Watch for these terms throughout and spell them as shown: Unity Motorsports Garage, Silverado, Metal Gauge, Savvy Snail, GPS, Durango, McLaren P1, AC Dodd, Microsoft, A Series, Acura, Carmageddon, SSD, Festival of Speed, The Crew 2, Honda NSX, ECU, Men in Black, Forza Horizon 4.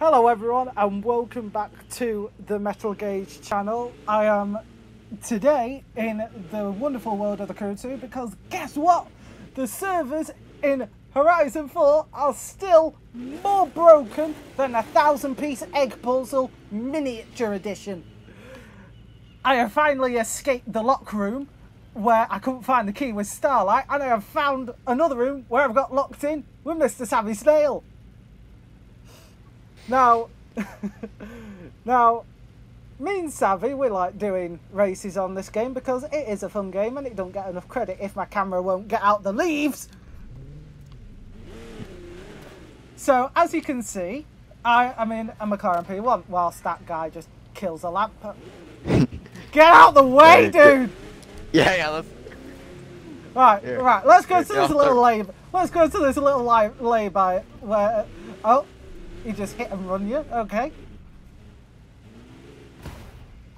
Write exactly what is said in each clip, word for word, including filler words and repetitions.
Hello everyone and welcome back to the Metal Gauge channel. I am today in the wonderful world of the Crew two because guess what? The servers in Horizon four are still more broken than a thousand piece egg puzzle miniature edition. I have finally escaped the lock room where I couldn't find the key with Starlight, and I have found another room where I've got locked in with Mister Savvy Snail. Now, now, me and Savvy, we like doing races on this game because it is a fun game and it don't get enough credit if my camera won't get out the leaves. So, as you can see, I am in a McLaren P one whilst that guy just kills a lamp. Get out the way, dude! Yeah, yeah, let's... Right, Here. right, let's go Here, to this little lay... Let's go to this little lay, lay by where... Oh... You just hit and run you, okay.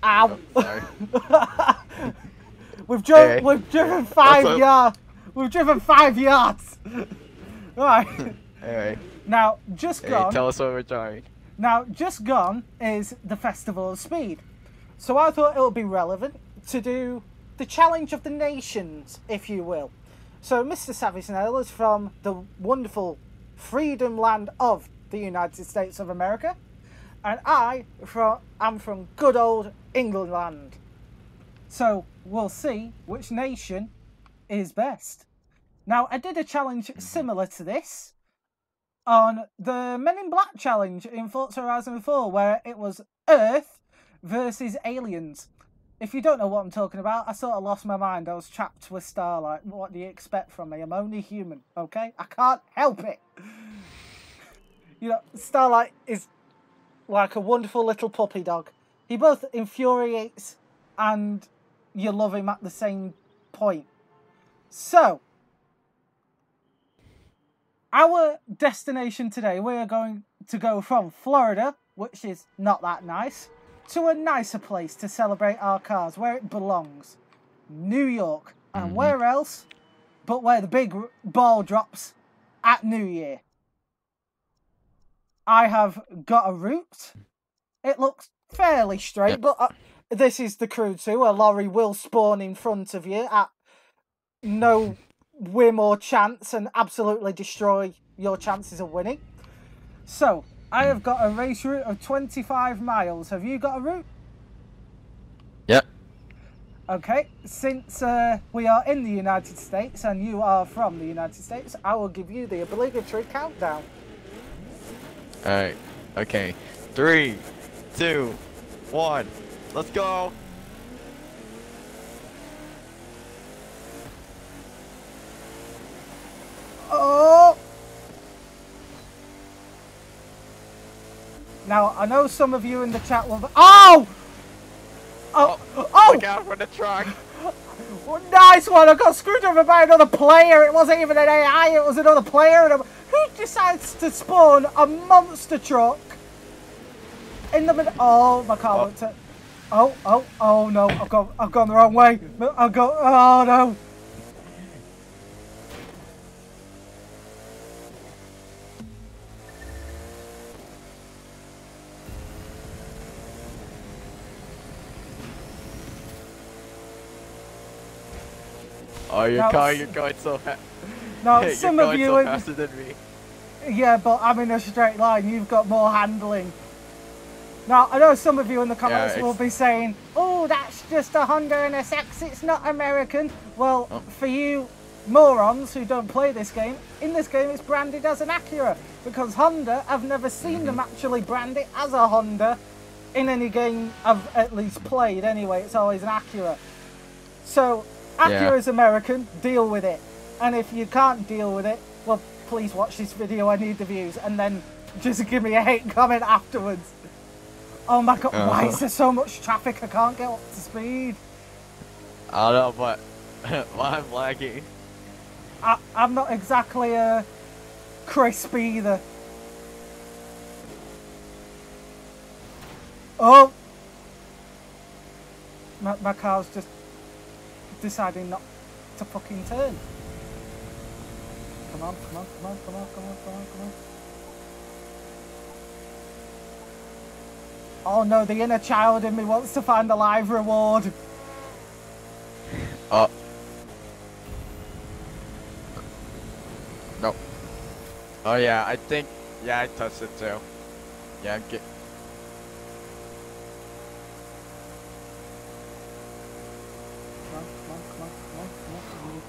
Ow! Oh, sorry. we've, dri hey. we've driven five yards. We've driven five yards. Right. Alright. Now, just hey, gone. Tell us what we're trying. Now, just gone is the Festival of Speed. So I thought it would be relevant to do the Challenge of the Nations, if you will. So Mister Savvy Snail is from the wonderful freedom land of the United States of America, and I from, am from good old England land. So we'll see which nation is best. Now, I did a challenge similar to this on the Men in Black challenge in Forza Horizon four, where it was Earth versus aliens. If you don't know what I'm talking about, I sort of lost my mind. I was trapped with Starlight. What do you expect from me? I'm only human, okay? I can't help it. You know, Starlight is like a wonderful little puppy dog. He both infuriates and you love him at the same point. So, our destination today, we are going to go from Florida, which is not that nice, to a nicer place to celebrate our cars, where it belongs. New York. And mm-hmm. where else but where the big ball drops at New Year. I have got a route. It looks fairly straight, yep. but uh, this is the Crew two. A lorry will spawn in front of you at no whim or chance and absolutely destroy your chances of winning. So, I have got a race route of twenty-five miles. Have you got a route? Yep. Okay, since uh, we are in the United States and you are from the United States, I will give you the obligatory countdown. Alright, okay. Three, two, one, let's go! Oh! Now, I know some of you in the chat will be- Oh! Oh! Oh! Oh! Look out for the truck! Oh, nice one! I got screwed over by another player! It wasn't even an A I, it was another player! And who decides to spawn a monster truck in the middle? Oh, my car won't turn. Oh, oh, oh no! I've gone, I've gone the wrong way. I've gone. Oh no! Oh, your now, car! You're going so fast. No, yeah, some of you so faster than me. Yeah, but I'm in a straight line. You've got more handling. Now, I know some of you in the comments yeah, will be saying, "Oh, that's just a Honda N S X. It's not American." Well, oh. for you morons who don't play this game, in this game it's branded as an Acura because Honda. I've never seen them actually brand it as a Honda in any game I've at least played. Anyway, it's always an Acura. So Acura yeah. is American. Deal with it. And if you can't deal with it, well, please watch this video. I need the views. And then just give me a hate comment afterwards. Oh my god, uh, why is there so much traffic? I can't get up to speed. I don't know, but why I'm laggy. I, I'm not exactly uh, crisp either. Oh! My, my car's just deciding not to fucking turn. Come on, come on, come on, come on, come on, come on, come on. Oh no, the inner child in me wants to find a live reward. Oh. No. Oh yeah, I think, yeah, I touched it too. Yeah, I'm get. Come on, come on, come on, come on, come on.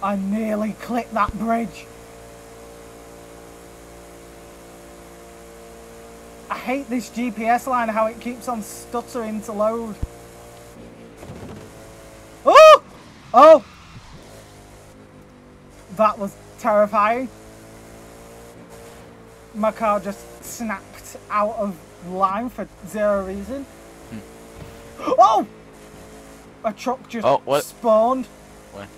I nearly clipped that bridge. I hate this G P S line, how it keeps on stuttering to load. Oh! Oh! That was terrifying. My car just snapped out of line for zero reason. Hmm. Oh! A truck just oh, what? spawned. What?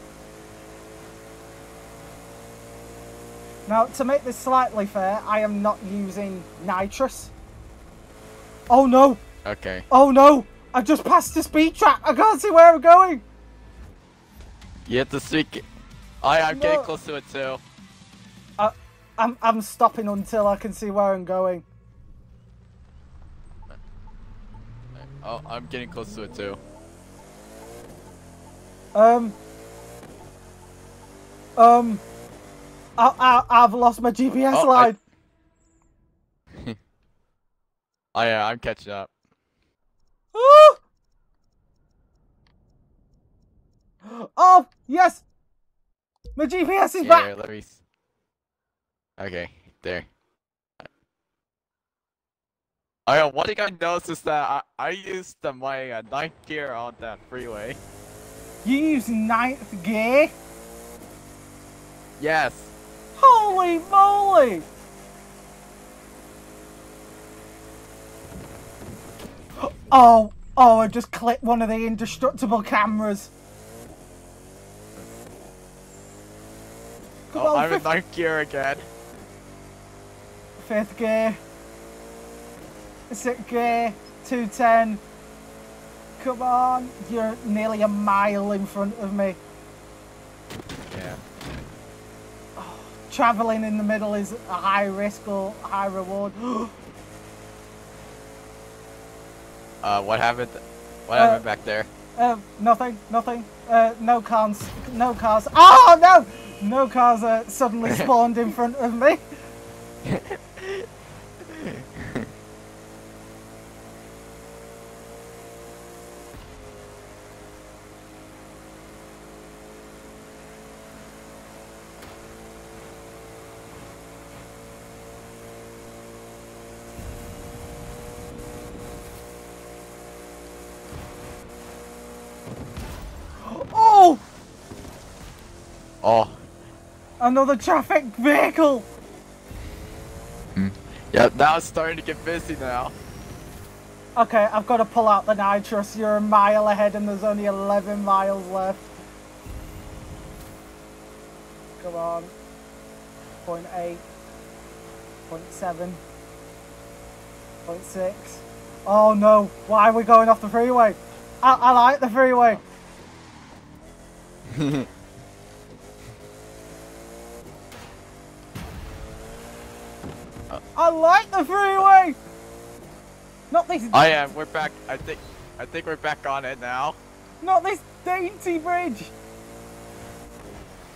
Now, to make this slightly fair, I am not using nitrous. Oh no! Okay. Oh no! I just passed the speed trap! I can't see where I'm going! You have to speak. I am no. getting close to it too. Uh, I'm, I'm stopping until I can see where I'm going. Oh, I'm getting close to it too. Um. Um. I, I, I've lost my G P S oh, line. I... oh yeah, I'm catching up. Oh! Oh yes, my G P S is back. Here, let me. Okay, there. I right, one thing I noticed is that I, I used the, my uh, ninth gear on that freeway. You use ninth gear? Yes. Holy moly! Oh, oh, I just clipped one of the indestructible cameras. Come oh, on, I'm in ninth gear again. Fifth gear. Sixth gear. two ten. Come on. You're nearly a mile in front of me. Yeah. Oh, traveling in the middle is a high risk or high reward. Uh, what happened? What uh, happened back there? Uh, nothing, nothing. Uh, no cars, no cars. Oh no! No cars are suddenly spawned in front of me. Oh! Oh. Another traffic vehicle! Hmm. Yeah, now it's starting to get busy now. Okay, I've got to pull out the nitrous. You're a mile ahead and there's only eleven miles left. Come on. point eight. point seven. point six. Oh no, why are we going off the freeway? I, I like the freeway. I like the freeway. Not this. I am. We're back. I think. I think we're back on it now. Not this dainty bridge.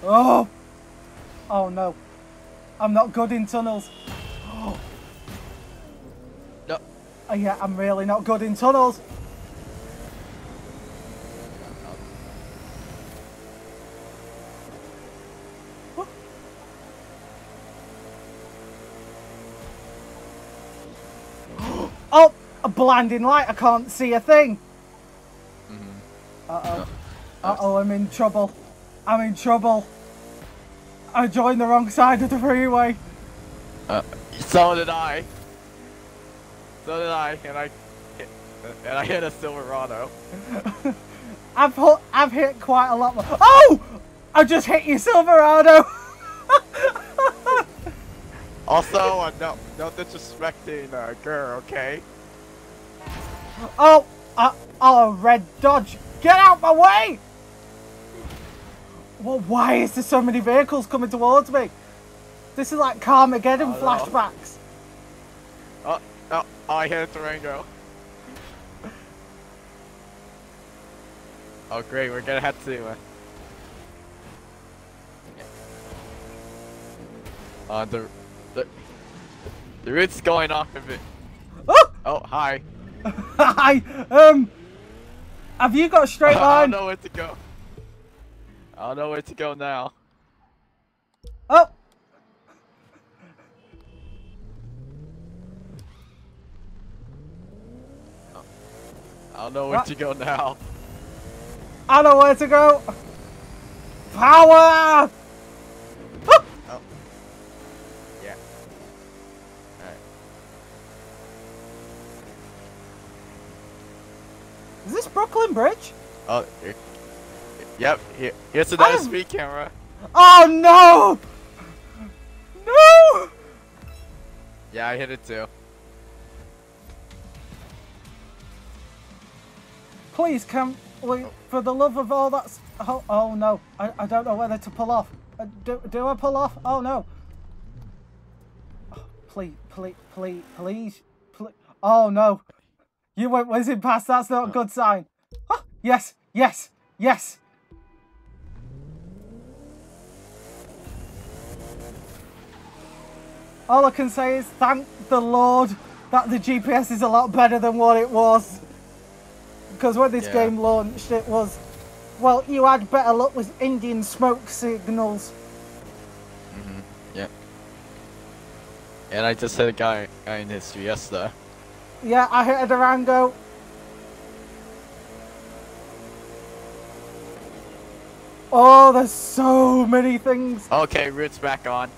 Oh. Oh no. I'm not good in tunnels. Oh. No. Oh, yeah, I'm really not good in tunnels. Oh, a blinding light, I can't see a thing. Mm-hmm. Uh-oh. Uh-oh, I'm in trouble. I'm in trouble. I joined the wrong side of the freeway. Uh, so did I. So did I, and I hit, and I hit a Silverado. I've, hit, I've hit quite a lot more. Oh! I just hit your Silverado! Also, uh, no, no disrespecting a uh, girl, okay? Oh, uh, oh, red Dodge, get out my way! Well, why is there so many vehicles coming towards me? This is like Carmageddon oh, flashbacks. No. Oh, no, I hit a Durango. Oh great, we're gonna have to. Uh, uh the the the route's going off of it. Oh! Oh hi. Hi. Um. Have you got a straight line? I don't know where to go. I don't know where to go now. Oh. I don't know where what? to go now. I don't know where to go. Power! Oh. Oh. Yeah. All right. Is this Brooklyn Bridge? Oh. Here. Yep. Here. Here's another speed camera. Oh no! No! Yeah, I hit it too. Please, can we, for the love of all that's, oh, oh no, I, I don't know whether to pull off. Uh, do, do I pull off? Oh no. Oh, please, please, please, please, please. Oh no. You went whizzing past, that's not a good sign. Oh, yes, yes, yes. All I can say is thank the Lord that the G P S is a lot better than what it was. Because when this yeah. game launched, it was, well, you had better luck with Indian smoke signals. Mm-hmm. Yeah. And I just hit a guy, guy in his Fiesta. Yeah, I hit a Durango. Oh, there's so many things. Okay, route's back on.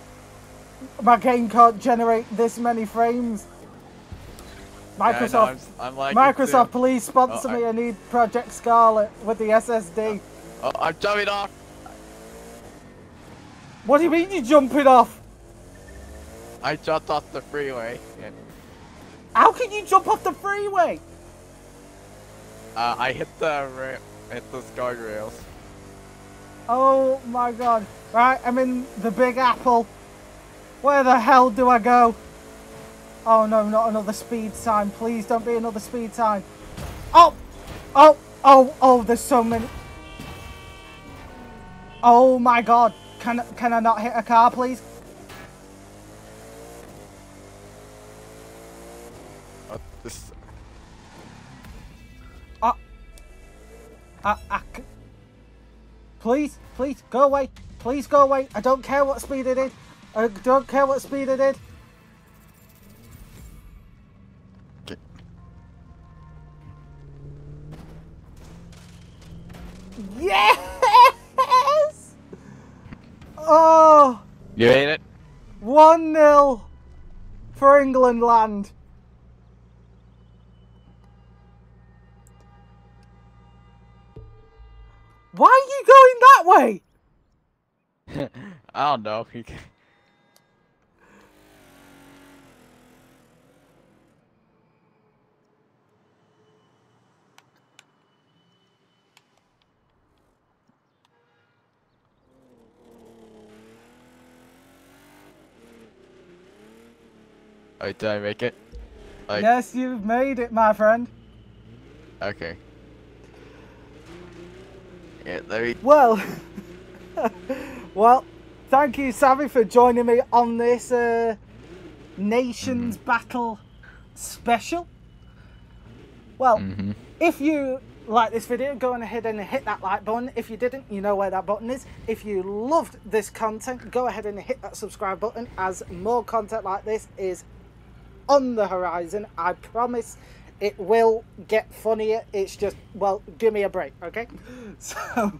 My game can't generate this many frames. Microsoft, yeah, I'm, I'm Microsoft, please sponsor oh, me. I... I need Project Scarlet with the S S D. Oh, oh, I'm jumping off. What do you mean you're jumping off? I jumped off the freeway. Yeah. How can you jump off the freeway? Uh, I hit the ra hit those guardrails. Oh my god! Right, I'm in the Big Apple. Where the hell do I go? Oh no, not another speed sign. Please don't be another speed sign. Oh! Oh! Oh! Oh, there's so many. Oh my god. Can, can I not hit a car, please? Uh, this... Oh. I, I c please, please, go away. Please go away. I don't care what speed it is. I don't care what speed it is. Yes! Oh! You ain't it? one nil for England land. Why are you going that way? I don't know. Oh, did I make it? Like... Yes, you've made it, my friend. Okay. Yeah, let me... Well, well, thank you, Savvy, for joining me on this uh, Nations mm-hmm. Battle special. Well, mm-hmm. if you like this video, go ahead and hit that like button. If you didn't, you know where that button is. If you loved this content, go ahead and hit that subscribe button, as more content like this is on the horizon. I promise it will get funnier. It's just, well, give me a break, okay? So,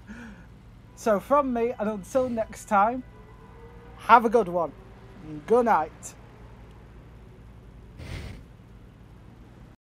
so from me, and until next time, have a good one. Good night.